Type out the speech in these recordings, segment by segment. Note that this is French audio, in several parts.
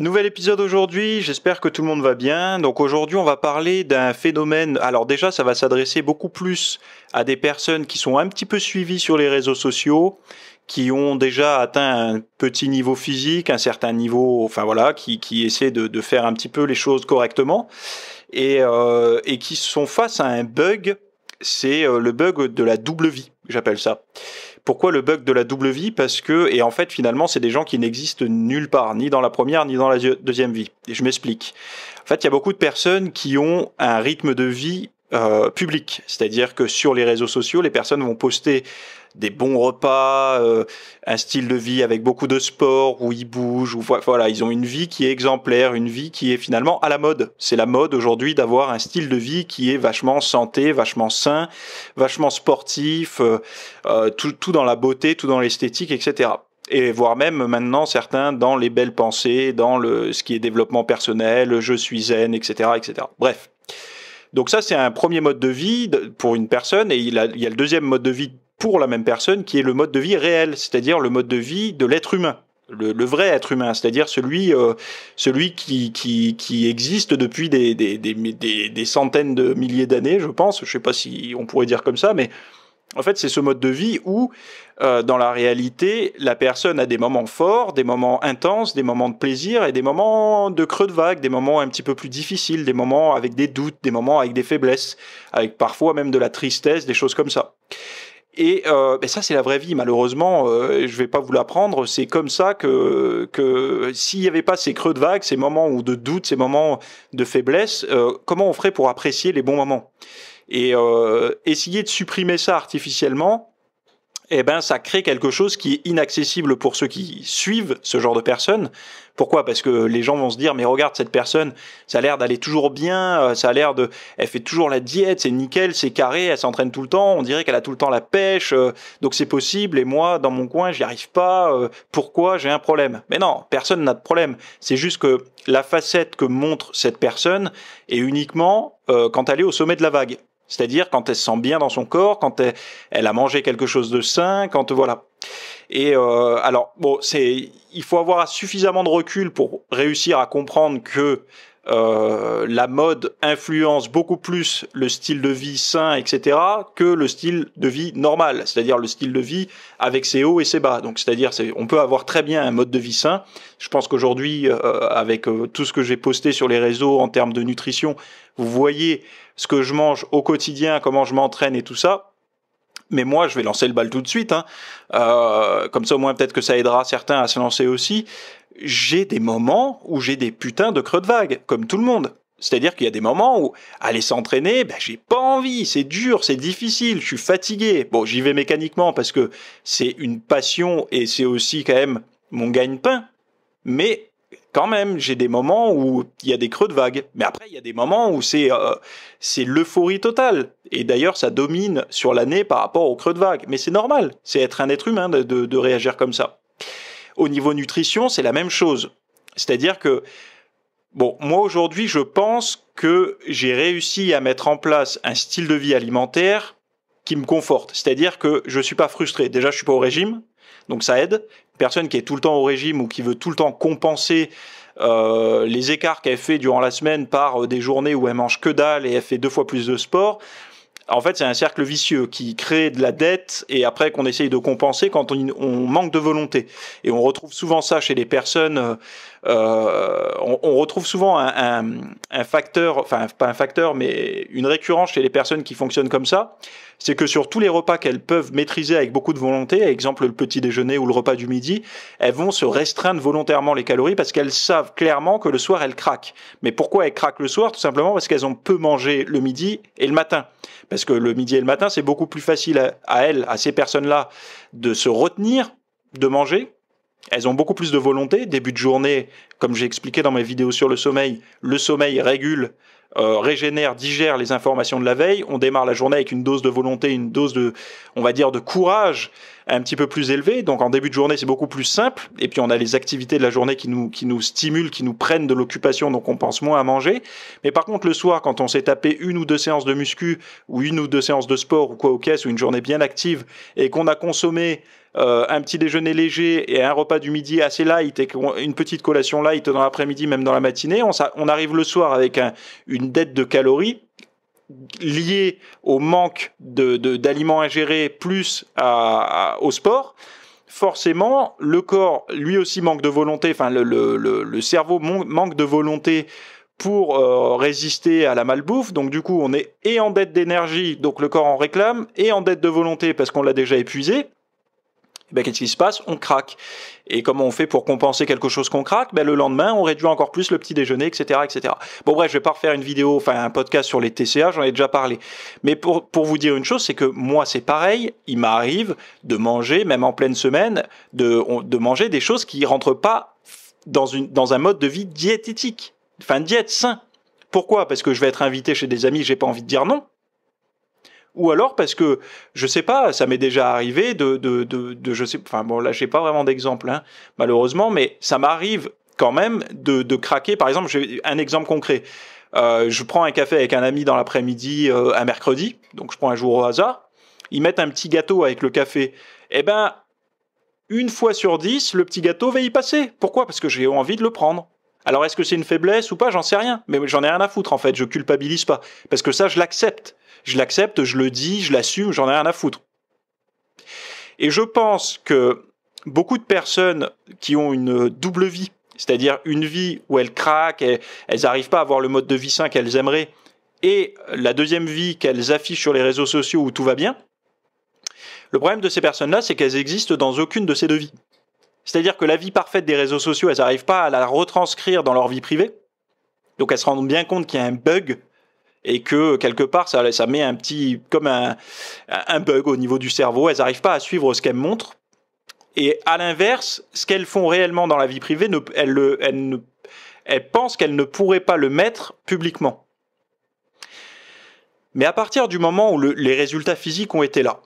Nouvel épisode aujourd'hui, j'espère que tout le monde va bien. Donc aujourd'hui on va parler d'un phénomène, alors déjà ça va s'adresser beaucoup plus à des personnes qui sont un petit peu suivies sur les réseaux sociaux, qui ont déjà atteint un petit niveau physique, un certain niveau, enfin voilà, qui essaient de faire un petit peu les choses correctement et qui sont face à un bug, c'est le bug de la double vie, j'appelle ça. Pourquoi le bug de la double vie? Parce que, et en fait finalement c'est des gens qui n'existent nulle part, ni dans la première ni dans la deuxième vie. Et je m'explique. En fait il y a beaucoup de personnes qui ont un rythme de vie public, c'est-à-dire que sur les réseaux sociaux les personnes vont poster des bons repas, un style de vie avec beaucoup de sport, où ils bougent, où, voilà, ils ont une vie qui est exemplaire, une vie qui est finalement à la mode. C'est la mode aujourd'hui d'avoir un style de vie qui est vachement santé, vachement sain, vachement sportif, tout dans la beauté, tout dans l'esthétique, etc. Et voire même maintenant certains dans les belles pensées, dans ce qui est développement personnel, je suis zen, etc. etc. Bref. Donc ça c'est un premier mode de vie pour une personne et il y a le deuxième mode de vie pour la même personne, qui est le mode de vie réel, c'est-à-dire le mode de vie de l'être humain, le vrai être humain, c'est-à-dire celui qui existe depuis des centaines de milliers d'années, je pense, je sais pas si on pourrait dire comme ça, mais en fait c'est ce mode de vie où, dans la réalité, la personne a des moments forts, des moments intenses, des moments de plaisir et des moments de creux de vague, des moments un petit peu plus difficiles, des moments avec des doutes, des moments avec des faiblesses, avec parfois même de la tristesse, des choses comme ça. Et ben ça, c'est la vraie vie. Malheureusement, je vais pas vous l'apprendre. C'est comme ça que s'il n'y avait pas ces creux de vague, ces moments de doute, ces moments de faiblesse, comment on ferait pour apprécier les bons moments? Et essayer de supprimer ça artificiellement, eh ben, ça crée quelque chose qui est inaccessible pour ceux qui suivent ce genre de personnes. Pourquoi? Parce que les gens vont se dire, mais regarde, cette personne, ça a l'air d'aller toujours bien, ça a l'air de, elle fait toujours la diète, c'est nickel, c'est carré, elle s'entraîne tout le temps, on dirait qu'elle a tout le temps la pêche, donc c'est possible, et moi, dans mon coin, j'y arrive pas, pourquoi j'ai un problème? Mais non, personne n'a de problème. C'est juste que la facette que montre cette personne est uniquement quand elle est au sommet de la vague. C'est-à-dire quand elle se sent bien dans son corps, quand elle a mangé quelque chose de sain, quand voilà. Et alors bon, il faut avoir suffisamment de recul pour réussir à comprendre que la mode influence beaucoup plus le style de vie sain, etc., que le style de vie normal, c'est-à-dire le style de vie avec ses hauts et ses bas. Donc, c'est-à-dire, on peut avoir très bien un mode de vie sain. Je pense qu'aujourd'hui, avec tout ce que j'ai posté sur les réseaux en termes de nutrition, vous voyez ce que je mange au quotidien, comment je m'entraîne et tout ça. Mais moi, je vais lancer le bal tout de suite, hein. Comme ça, au moins, peut-être que ça aidera certains à se lancer aussi. J'ai des moments où j'ai des putains de creux de vague, comme tout le monde. C'est-à-dire qu'il y a des moments où, aller s'entraîner, ben, j'ai pas envie, c'est dur, c'est difficile, je suis fatigué. Bon, j'y vais mécaniquement parce que c'est une passion et c'est aussi quand même mon gagne-pain. Mais quand même, j'ai des moments où il y a des creux de vague. Mais après, il y a des moments où c'est l'euphorie totale. Et d'ailleurs, ça domine sur l'année par rapport aux creux de vague. Mais c'est normal, c'est être un être humain de réagir comme ça. Au niveau nutrition, c'est la même chose. C'est-à-dire que, bon, moi aujourd'hui, je pense que j'ai réussi à mettre en place un style de vie alimentaire qui me conforte. C'est-à-dire que je suis pas frustré. Déjà, je suis pas au régime, donc ça aide. Une personne qui est tout le temps au régime ou qui veut tout le temps compenser les écarts qu'elle fait durant la semaine par des journées où elle mange que dalle et elle fait 2 fois plus de sport. En fait, c'est un cercle vicieux qui crée de la dette et après qu'on essaye de compenser quand on manque de volonté. Et on retrouve souvent ça chez les personnes. On retrouve souvent un facteur, enfin pas un facteur, mais une récurrence chez les personnes qui fonctionnent comme ça. C'est que sur tous les repas qu'elles peuvent maîtriser avec beaucoup de volonté, exemple le petit déjeuner ou le repas du midi, elles vont se restreindre volontairement les calories parce qu'elles savent clairement que le soir elles craquent. Mais pourquoi elles craquent le soir? Tout simplement parce qu'elles ont peu mangé le midi et le matin. Parce que le midi et le matin, c'est beaucoup plus facile à elles, à ces personnes-là, de se retenir, de manger. Elles ont beaucoup plus de volonté. Début de journée, comme j'ai expliqué dans mes vidéos sur le sommeil régule, régénère, digère les informations de la veille. On démarre la journée avec une dose de volonté, une dose de, on va dire, de courage un petit peu plus élevée. Donc en début de journée, c'est beaucoup plus simple. Et puis on a les activités de la journée qui nous stimulent, qui nous prennent de l'occupation, donc on pense moins à manger. Mais par contre, le soir, quand on s'est tapé 1 ou 2 séances de muscu, ou 1 ou 2 séances de sport, ou quoi aux caisses, ou une journée bien active, et qu'on a consommé un petit déjeuner léger et un repas du midi assez light et une petite collation light dans l'après-midi, même dans la matinée, on arrive le soir avec une dette de calories liée au manque d'aliments ingérés plus au sport. Forcément, le corps, lui aussi, manque de volonté, enfin le cerveau manque de volonté pour résister à la malbouffe. Donc du coup, on est et en dette d'énergie, donc le corps en réclame, et en dette de volonté parce qu'on l'a déjà épuisé. Ben, qu'est-ce qui se passe? On craque. Et comment on fait pour compenser quelque chose qu'on craque? Ben, le lendemain, on réduit encore plus le petit déjeuner, etc., etc. Bon, bref, je vais pas refaire une vidéo, enfin un podcast sur les TCA, j'en ai déjà parlé. Mais pour vous dire une chose, c'est que moi, c'est pareil. Il m'arrive de manger, même en pleine semaine, de manger des choses qui rentrent pas dans un mode de vie diététique. Enfin, diète sain. Pourquoi? Parce que je vais être invité chez des amis, j'ai pas envie de dire non. Ou alors parce que, je sais pas, ça m'est déjà arrivé enfin bon, là, j'ai pas vraiment d'exemple, hein, malheureusement, mais ça m'arrive quand même de craquer. Par exemple, j'ai un exemple concret. Je prends un café avec un ami dans l'après-midi, un mercredi, donc je prends un jour au hasard. Ils mettent un petit gâteau avec le café. Eh ben, 1 fois sur 10, le petit gâteau va y passer. Pourquoi? Parce que j'ai envie de le prendre. Alors, est-ce que c'est une faiblesse ou pas? J'en sais rien. Mais j'en ai rien à foutre, en fait. Je culpabilise pas. Parce que ça, je l'accepte. Je l'accepte, je le dis, je l'assume, j'en ai rien à foutre. Et je pense que beaucoup de personnes qui ont une double vie, c'est-à-dire une vie où elles craquent, elles n'arrivent pas à avoir le mode de vie sain qu'elles aimeraient, et la deuxième vie qu'elles affichent sur les réseaux sociaux où tout va bien, le problème de ces personnes-là, c'est qu'elles existent dans aucune de ces deux vies. C'est-à-dire que la vie parfaite des réseaux sociaux, elles n'arrivent pas à la retranscrire dans leur vie privée. Donc elles se rendent bien compte qu'il y a un bug et que, quelque part, ça met un petit... comme un bug au niveau du cerveau. Elles n'arrivent pas à suivre ce qu'elles montrent. Et à l'inverse, ce qu'elles font réellement dans la vie privée, elles pensent qu'elles ne pourraient pas le mettre publiquement. Mais à partir du moment où les résultats physiques ont été là,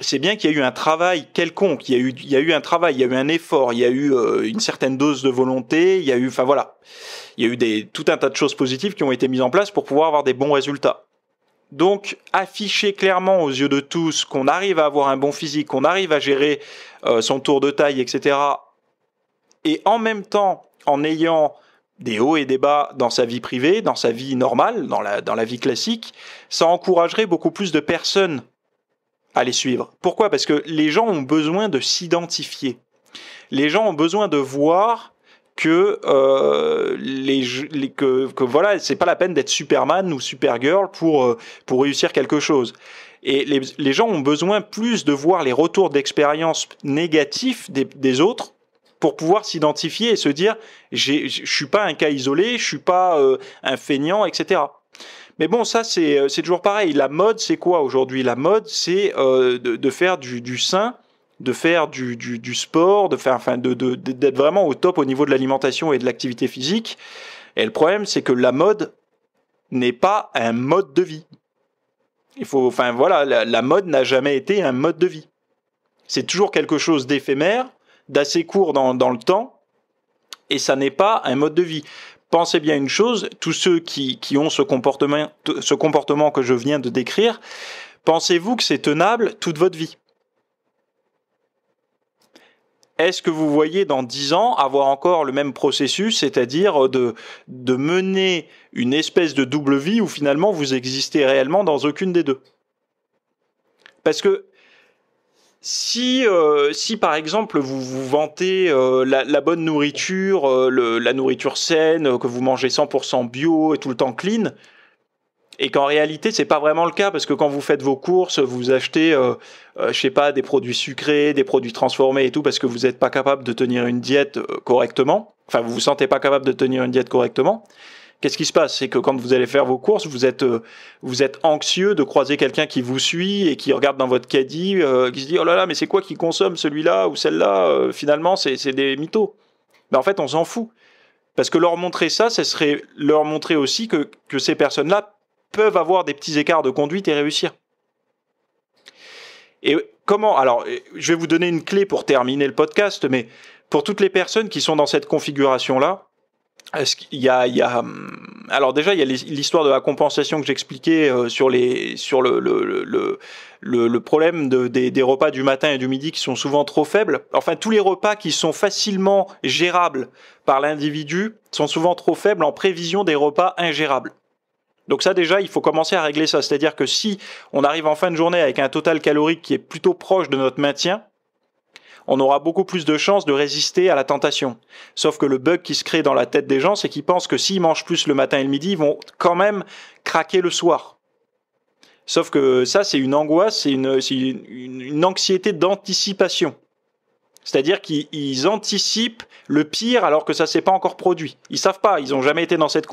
c'est bien qu'il y a eu un travail quelconque, il y a eu un travail, il y a eu un effort, il y a eu une certaine dose de volonté, il y a eu, enfin voilà, il y a eu tout un tas de choses positives qui ont été mises en place pour pouvoir avoir des bons résultats. Donc, afficher clairement aux yeux de tous qu'on arrive à avoir un bon physique, qu'on arrive à gérer son tour de taille, etc. Et en même temps, en ayant des hauts et des bas dans sa vie privée, dans sa vie normale, dans la vie classique, ça encouragerait beaucoup plus de personnes à les suivre. Pourquoi? Parce que les gens ont besoin de s'identifier. Les gens ont besoin de voir que voilà, c'est pas la peine d'être Superman ou Supergirl pour réussir quelque chose. Et les gens ont besoin plus de voir les retours d'expérience négatifs des autres pour pouvoir s'identifier et se dire je suis pas un cas isolé, je suis pas un feignant, etc. Mais bon, ça, c'est toujours pareil. La mode, c'est quoi aujourd'hui? La mode, c'est de faire du sain, de faire du sport, d'être vraiment au top au niveau de l'alimentation et de l'activité physique. Et le problème, c'est que la mode n'est pas un mode de vie. Enfin, voilà, la mode n'a jamais été un mode de vie. C'est toujours quelque chose d'éphémère, d'assez court dans le temps, et ça n'est pas un mode de vie. Pensez bien une chose, tous ceux qui ont ce comportement que je viens de décrire, pensez-vous que c'est tenable toute votre vie? Est-ce que vous voyez dans 10 ans avoir encore le même processus, c'est-à-dire de mener une espèce de double vie où finalement vous existez réellement dans aucune des deux? Parce que si par exemple vous vous vantez la bonne nourriture, la nourriture saine, que vous mangez 100% bio et tout le temps clean, et qu'en réalité c'est pas vraiment le cas, parce que quand vous faites vos courses, vous achetez, je sais pas, des produits sucrés, des produits transformés et tout, parce que vous n'êtes pas capable de tenir une diète correctement, enfin vous vous sentez pas capable de tenir une diète correctement. Qu'est-ce qui se passe? C'est que quand vous allez faire vos courses, vous êtes anxieux de croiser quelqu'un qui vous suit et qui regarde dans votre caddie, qui se dit « Oh là là, mais c'est quoi qui consomme celui-là ou celle-là Finalement, c'est des mythos. » Ben, en fait, on s'en fout. Parce que leur montrer ça, ce serait leur montrer aussi que ces personnes-là peuvent avoir des petits écarts de conduite et réussir. Et comment? Alors, je vais vous donner une clé pour terminer le podcast, mais pour toutes les personnes qui sont dans cette configuration-là, Alors déjà, il y a l'histoire de la compensation que j'expliquais sur le problème des repas du matin et du midi qui sont souvent trop faibles. Enfin, tous les repas qui sont facilement gérables par l'individu sont souvent trop faibles en prévision des repas ingérables. Donc ça déjà, il faut commencer à régler ça. C'est-à-dire que si on arrive en fin de journée avec un total calorique qui est plutôt proche de notre maintien, on aura beaucoup plus de chances de résister à la tentation. Sauf que le bug qui se crée dans la tête des gens, c'est qu'ils pensent que s'ils mangent plus le matin et le midi, ils vont quand même craquer le soir. Sauf que ça, c'est une angoisse, c'est une anxiété d'anticipation. C'est-à-dire qu'ils anticipent le pire alors que ça ne s'est pas encore produit. Ils ne savent pas, ils n'ont jamais été dans cette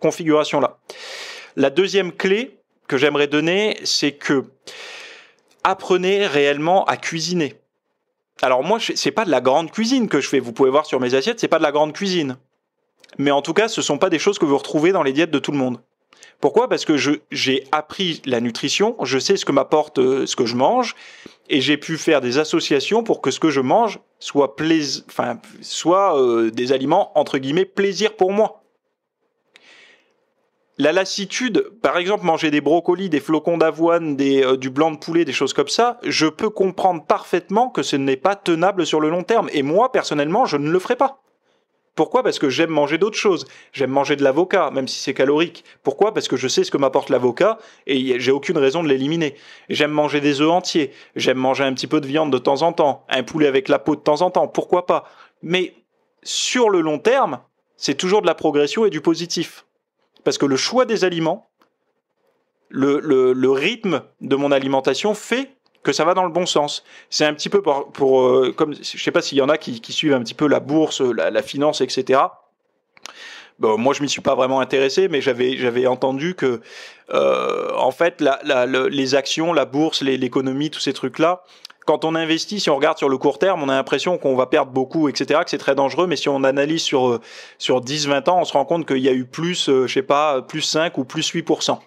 configuration-là. La deuxième clé que j'aimerais donner, c'est que apprenez réellement à cuisiner. Alors moi, c'est pas de la grande cuisine que je fais. Vous pouvez voir sur mes assiettes, c'est pas de la grande cuisine. Mais en tout cas, ce sont pas des choses que vous retrouvez dans les diètes de tout le monde. Pourquoi? Parce que j'ai appris la nutrition, je sais ce que m'apporte ce que je mange, et j'ai pu faire des associations pour que ce que je mange soit, des aliments, entre guillemets, plaisir pour moi. La lassitude, par exemple, manger des brocolis, des flocons d'avoine, du blanc de poulet, des choses comme ça, je peux comprendre parfaitement que ce n'est pas tenable sur le long terme. Et moi, personnellement, je ne le ferai pas. Pourquoi? Parce que j'aime manger d'autres choses. J'aime manger de l'avocat, même si c'est calorique. Pourquoi? Parce que je sais ce que m'apporte l'avocat et j'ai aucune raison de l'éliminer. J'aime manger des œufs entiers. J'aime manger un petit peu de viande de temps en temps. Un poulet avec la peau de temps en temps. Pourquoi pas? Mais sur le long terme, c'est toujours de la progression et du positif. Parce que le choix des aliments, le rythme de mon alimentation fait que ça va dans le bon sens. C'est un petit peu comme je ne sais pas s'il y en a qui suivent un petit peu la bourse, la finance, etc. Bon, moi, je ne m'y suis pas vraiment intéressé, mais j'avais entendu que, en fait, les actions, la bourse, l'économie, tous ces trucs-là, quand on investit, si on regarde sur le court terme, on a l'impression qu'on va perdre beaucoup, etc., que c'est très dangereux, mais si on analyse sur 10-20 ans, on se rend compte qu'il y a eu plus, je sais pas, plus 5 ou plus 8%.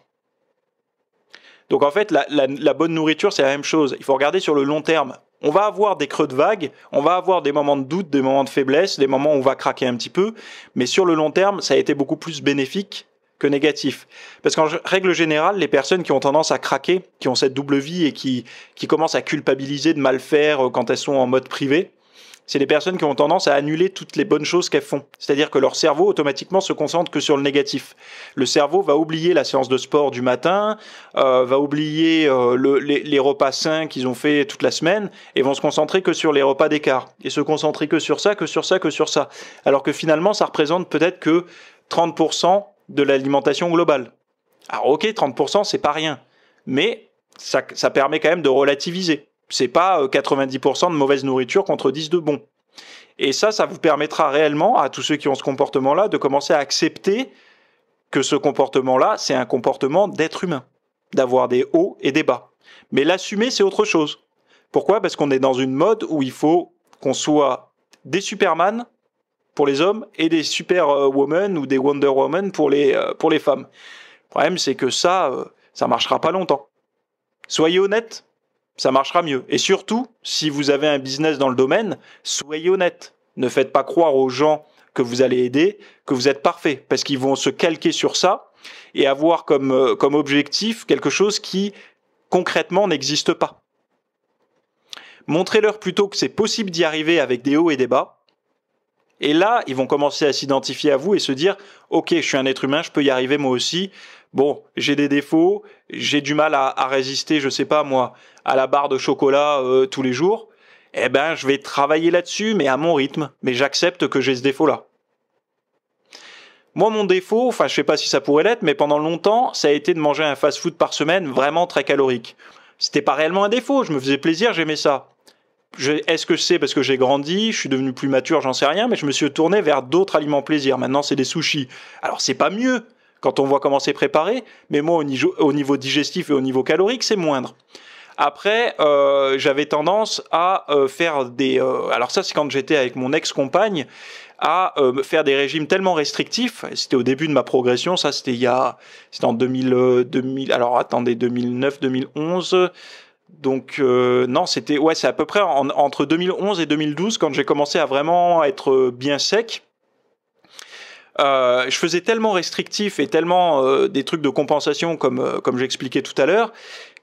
Donc en fait, la bonne nourriture, c'est la même chose. Il faut regarder sur le long terme. On va avoir des creux de vague, on va avoir des moments de doute, des moments de faiblesse, des moments où on va craquer un petit peu, mais sur le long terme, ça a été beaucoup plus bénéfique que négatif. Parce qu'en règle générale, les personnes qui ont tendance à craquer, qui ont cette double vie et qui commencent à culpabiliser de mal faire quand elles sont en mode privé, c'est les personnes qui ont tendance à annuler toutes les bonnes choses qu'elles font. C'est-à-dire que leur cerveau automatiquement se concentre que sur le négatif. Le cerveau va oublier la séance de sport du matin, va oublier les repas sains qu'ils ont fait toute la semaine et vont se concentrer que sur les repas d'écart. Et se concentrer que sur ça, que sur ça, que sur ça. Alors que finalement, ça représente peut-être que 30% de l'alimentation globale. Alors ok, 30%, c'est pas rien, mais ça permet quand même de relativiser. C'est pas 90% de mauvaise nourriture contre 10 de bon. Et ça vous permettra réellement, à tous ceux qui ont ce comportement-là, de commencer à accepter que ce comportement-là, c'est un comportement d'être humain, d'avoir des hauts et des bas. Mais l'assumer, c'est autre chose. Pourquoi? Parce qu'on est dans une mode où il faut qu'on soit des Superman pour les hommes, et des Superwoman ou des Wonder Woman pour les femmes. Le problème, c'est que ça marchera pas longtemps. Soyez honnête, ça marchera mieux. Et surtout, si vous avez un business dans le domaine, soyez honnête. Ne faites pas croire aux gens que vous allez aider, que vous êtes parfait, parce qu'ils vont se calquer sur ça et avoir comme objectif quelque chose qui, concrètement, n'existe pas. Montrez-leur plutôt que c'est possible d'y arriver avec des hauts et des bas. Et là, ils vont commencer à s'identifier à vous et se dire « Ok, je suis un être humain, je peux y arriver moi aussi. Bon, j'ai des défauts, j'ai du mal à résister, je sais pas moi, à la barre de chocolat tous les jours. Eh ben, je vais travailler là-dessus, mais à mon rythme. Mais j'accepte que j'ai ce défaut-là. » Moi, mon défaut, enfin, je sais pas si ça pourrait l'être, mais pendant longtemps, ça a été de manger un fast-food par semaine vraiment très calorique. C'était pas réellement un défaut, je me faisais plaisir, j'aimais ça. Est-ce que c'est parce que j'ai grandi, je suis devenu plus mature, j'en sais rien, mais je me suis tourné vers d'autres aliments plaisir. Maintenant, c'est des sushis. Alors, c'est pas mieux quand on voit comment c'est préparé, mais moi, au niveau digestif et au niveau calorique, c'est moindre. Après, j'avais tendance à faire des... alors ça, c'est quand j'étais avec mon ex-compagne, à faire des régimes tellement restrictifs. C'était au début de ma progression, ça, c'était il y a... C'était en 2009, 2011... Donc, non, c'était... Ouais, c'est à peu près entre 2011 et 2012 quand j'ai commencé à vraiment être bien sec. je faisais tellement restrictif et tellement des trucs de compensation comme j'expliquais tout à l'heure,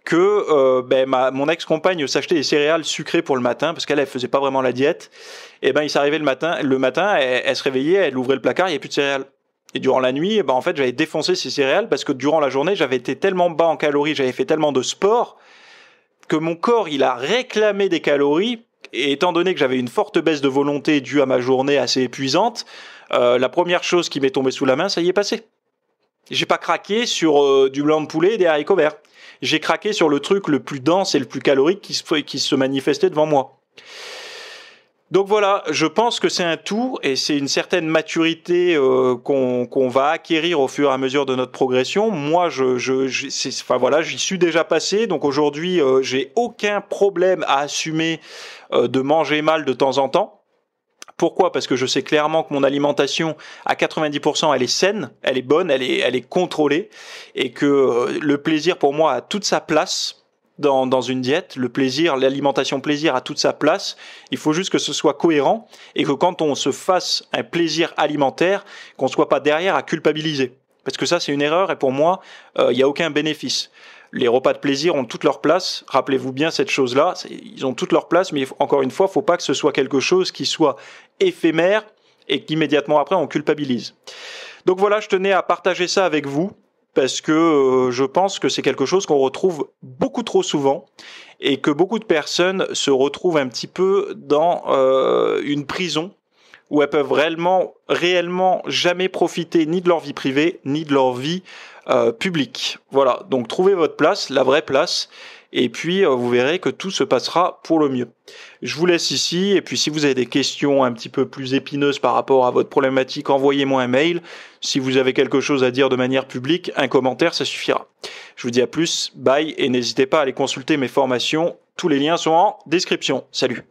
que mon ex-compagne s'achetait des céréales sucrées pour le matin, parce qu'elle faisait pas vraiment la diète. Et ben il s'arrivait le matin elle se réveillait, elle ouvrait le placard, il n'y avait plus de céréales. Et durant la nuit, et ben en fait j'avais défoncé ces céréales, parce que durant la journée j'avais été tellement bas en calories, j'avais fait tellement de sport, que mon corps il a réclamé des calories. Et étant donné que j'avais une forte baisse de volonté due à ma journée assez épuisante, la première chose qui m'est tombée sous la main, ça y est passé. J'ai pas craqué sur du blanc de poulet et des haricots verts. J'ai craqué sur le truc le plus dense et le plus calorique qui se manifestait devant moi. Donc voilà, je pense que c'est un tout, et c'est une certaine maturité qu'on va acquérir au fur et à mesure de notre progression. Moi, j'y suis déjà passé, donc aujourd'hui, j'ai aucun problème à assumer de manger mal de temps en temps. Pourquoi? Parce que je sais clairement que mon alimentation, à 90%, elle est saine, elle est bonne, elle est contrôlée, et que le plaisir, pour moi, a toute sa place. Dans une diète, le plaisir, l'alimentation plaisir a toute sa place. Il faut juste que ce soit cohérent et que quand on se fasse un plaisir alimentaire, qu'on ne soit pas derrière à culpabiliser. Parce que ça, c'est une erreur et pour moi, il n'y a aucun bénéfice. Les repas de plaisir ont toute leur place. Rappelez-vous bien cette chose-là. Ils ont toute leur place, mais encore une fois, il ne faut pas que ce soit quelque chose qui soit éphémère et qu'immédiatement après, on culpabilise. Donc voilà, je tenais à partager ça avec vous, parce que je pense que c'est quelque chose qu'on retrouve beaucoup trop souvent et que beaucoup de personnes se retrouvent un petit peu dans une prison où elles peuvent réellement jamais profiter ni de leur vie privée ni de leur vie publique. Voilà, donc trouvez votre place, la vraie place, et puis vous verrez que tout se passera pour le mieux. Je vous laisse ici, et puis si vous avez des questions un petit peu plus épineuses par rapport à votre problématique, envoyez-moi un mail. Si vous avez quelque chose à dire de manière publique, un commentaire, ça suffira. Je vous dis à plus, bye, et n'hésitez pas à aller consulter mes formations. Tous les liens sont en description. Salut!